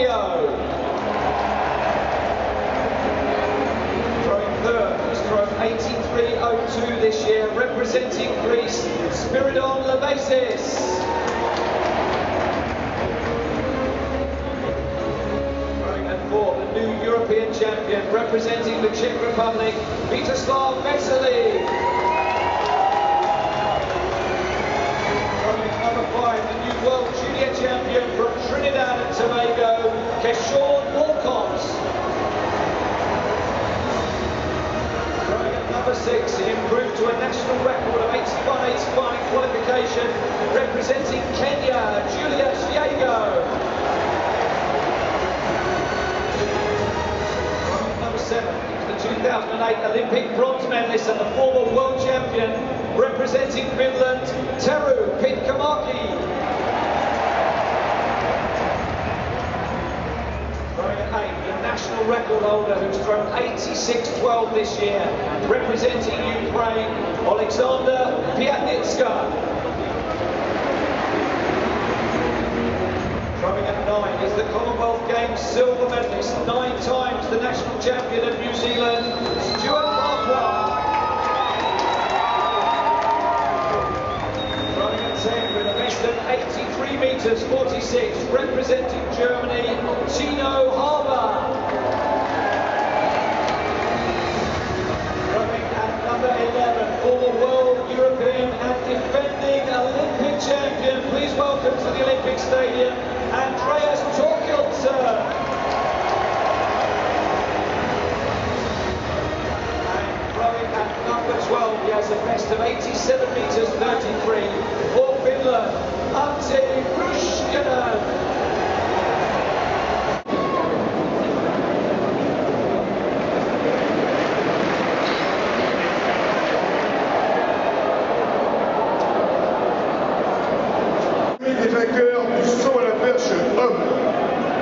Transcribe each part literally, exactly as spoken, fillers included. Yego. Throwing third, he's thrown eighty-three oh two this year, representing Greece, Spiridon Levesis. Throwing at four, the new European champion, representing the Czech Republic, Peter Vesely. The new world junior champion from Trinidad and Tobago, Keshaw To. Throwing at number six, he improved to a national record of eighty-one eighty-one in qualification, representing Kenya, Julius Yego. Throwing at number seven, the two thousand eight Olympic bronze medalist and the former world champion, representing Finland, Pitakamaki. Throwing at eight, the national record holder who's thrown eighty-six twelve this year, representing Ukraine, Oleksandr Pyatnytsya. Throwing at nine is the Commonwealth Games silver medalist, nine times the national champion of New Zealand, Stuart Farquhar. eighty-three metres forty-six, representing Germany, Tino Haber. Throwing at number eleven, former world, European and defending Olympic champion. Please welcome to the Olympic Stadium, Andreas Thorkildsen. twelve, he has a best of eighty-seven metres thirty-three for Finland, Antti Ruuskanen.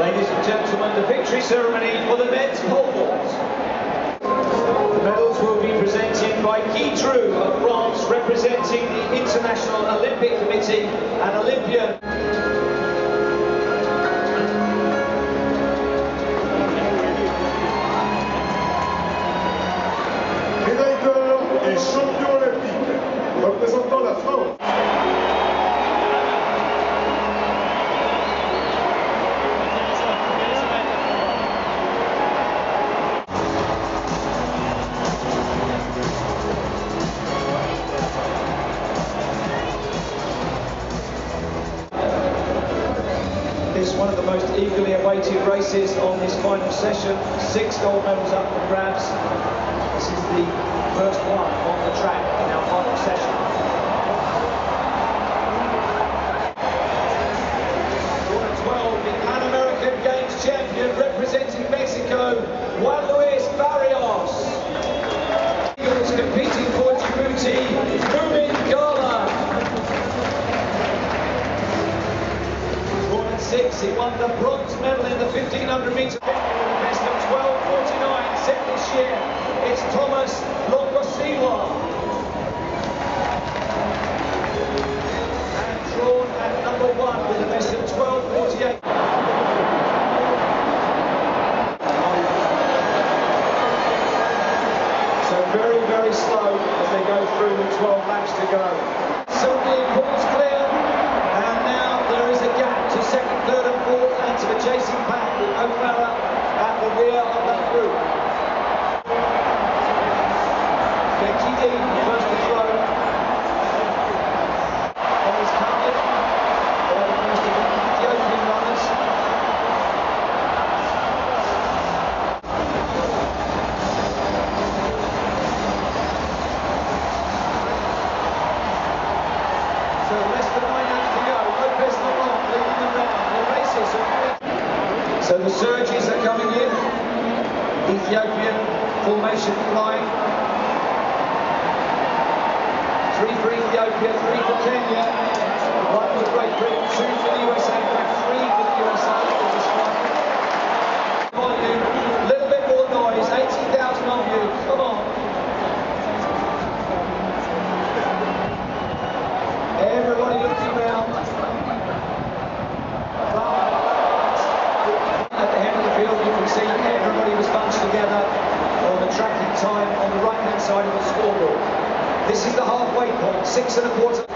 Ladies and gentlemen, the victory ceremony for the men's pole vault. Medals will be presented by Guy Drew of France, representing the International Olympic Committee and Olympian. Médailleur et champion olympique, représentant la France. One of the most eagerly awaited races on this final session. Six gold medals up for grabs. This is the first one on the track in our final session. Number twelve, the Pan American Games champion, representing Mexico, Juan Luis Barrios. He was competing for Djibouti, Ruben Gala. Six, he won the bronze medal in the fifteen hundred metres. Best of twelve forty-nine set this year. It's Thomas Longosillo. And drawn at number one with a best of twelve forty-eight. So very, very slow as they go through with twelve laps to go. Suddenly pulls clear, and now there is a gap to second, third and fourth, and to the chasing pack with O'Fara at the rear of that group. Becky Dean first to throw. There is Cardiff. There are the most of the Ethiopian runners. So less than nine laps to go. Lopez Lamont leading the round. So the surges are coming in, Ethiopian formation flying, three for Ethiopia, three for Kenya, one for Great Britain, two for the U S A, three for the U S A in this one. Volume, a little bit more noise, eighty thousand of you, come on. Everybody looking round. Thank you. at the end of the field, you can see everybody was bunched together on the tracking time on the right-hand side of the scoreboard. This is the halfway point, six and a quarter.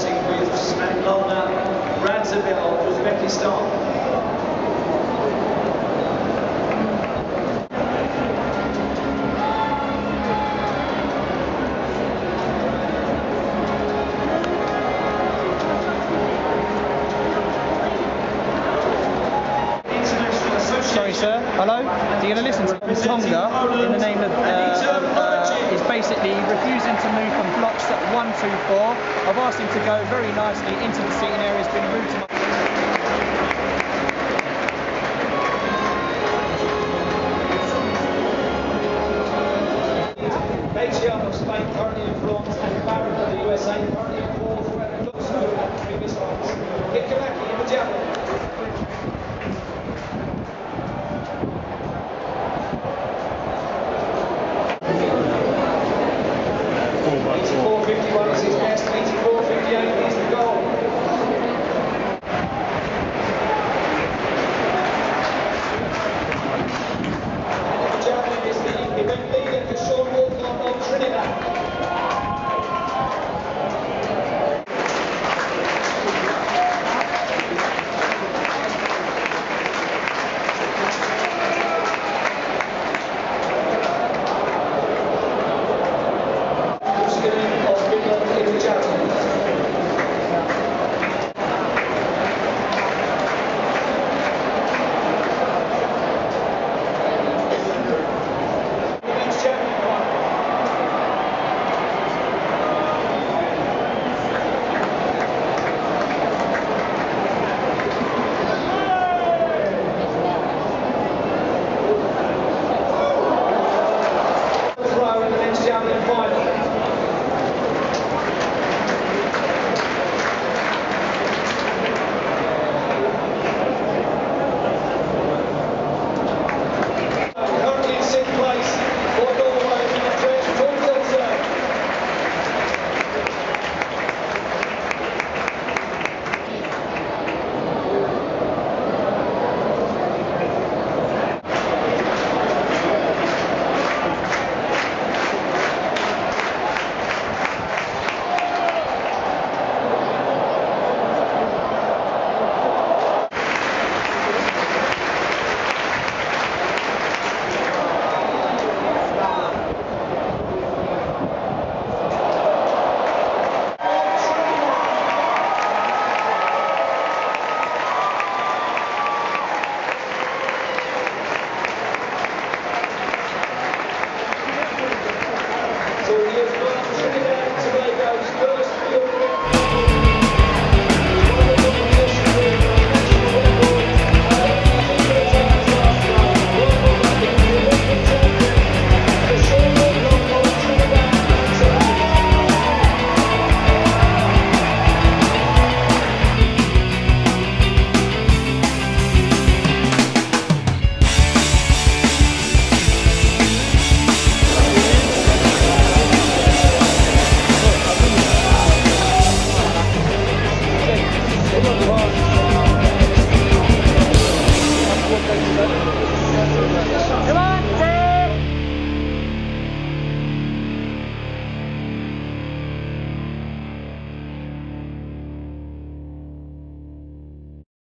Starting with Smaklona, Brantaville, Uzbekistan. Sorry, sir. Hello? Are you going to listen to Tonga in the name of... Uh, is basically refusing to move from blocks at one, two, four. I've asked him to go very nicely into the seating area. He's been rooted. Bechia of Spain currently in front and Barrett of the U S A.